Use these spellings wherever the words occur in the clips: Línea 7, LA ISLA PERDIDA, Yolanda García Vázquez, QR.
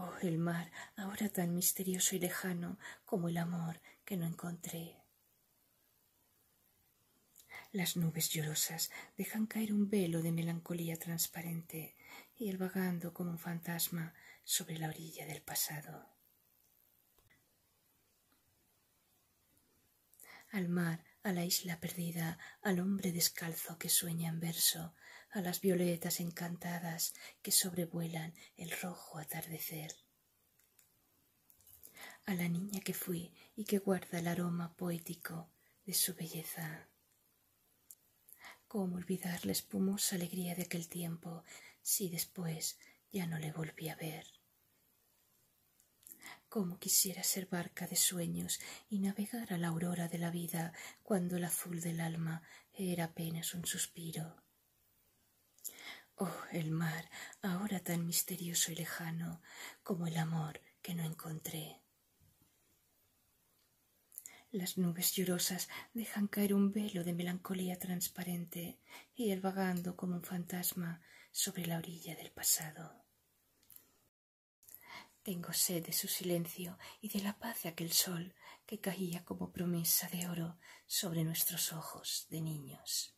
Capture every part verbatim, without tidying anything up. Oh, el mar, ahora tan misterioso y lejano como el amor que no encontré. Las nubes llorosas dejan caer un velo de melancolía transparente y él vagando como un fantasma sobre la orilla del pasado. Al mar, a la isla perdida, al hombre descalzo que sueña en verso, a las violetas encantadas que sobrevuelan el rojo atardecer. A la niña que fui y que guarda el aroma poético de su belleza. ¿Cómo olvidar la espumosa alegría de aquel tiempo si después ya no le volví a ver? Cómo quisiera ser barca de sueños y navegar a la aurora de la vida cuando el azul del alma era apenas un suspiro. Oh, el mar, ahora tan misterioso y lejano como el amor que no encontré. Las nubes llorosas dejan caer un velo de melancolía transparente y él vagando como un fantasma sobre la orilla del pasado. Tengo sed de su silencio y de la paz de aquel sol que caía como promesa de oro sobre nuestros ojos de niños.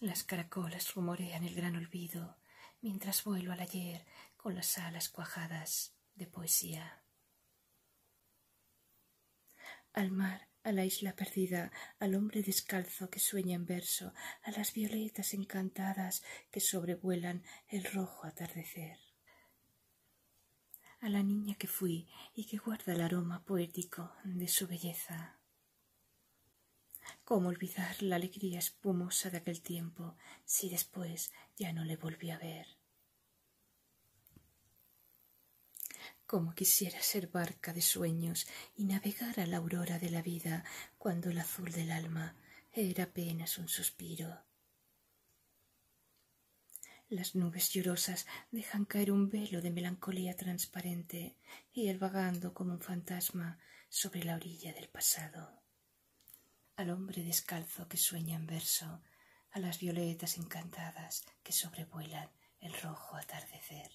Las caracolas rumorean el gran olvido mientras vuelo al ayer con las alas cuajadas de poesía. Al mar, a la isla perdida, al hombre descalzo que sueña en verso, a las violetas encantadas que sobrevuelan el rojo atardecer. A la niña que fui y que guarda el aroma poético de su belleza. ¿Cómo olvidar la alegría espumosa de aquel tiempo si después ya no le volví a ver? Cómo quisiera ser barca de sueños y navegar a la aurora de la vida cuando el azul del alma era apenas un suspiro. Las nubes llorosas dejan caer un velo de melancolía transparente y él vagando como un fantasma sobre la orilla del pasado. Al hombre descalzo que sueña en verso, a las violetas encantadas que sobrevuelan el rojo atardecer.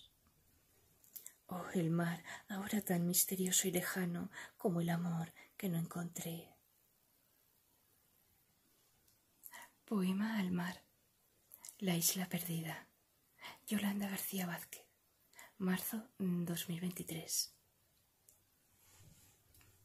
Oh, el mar, ahora tan misterioso y lejano como el amor que no encontré. Poema al mar. La isla perdida. Yolanda García Vázquez. marzo dos mil veintitrés.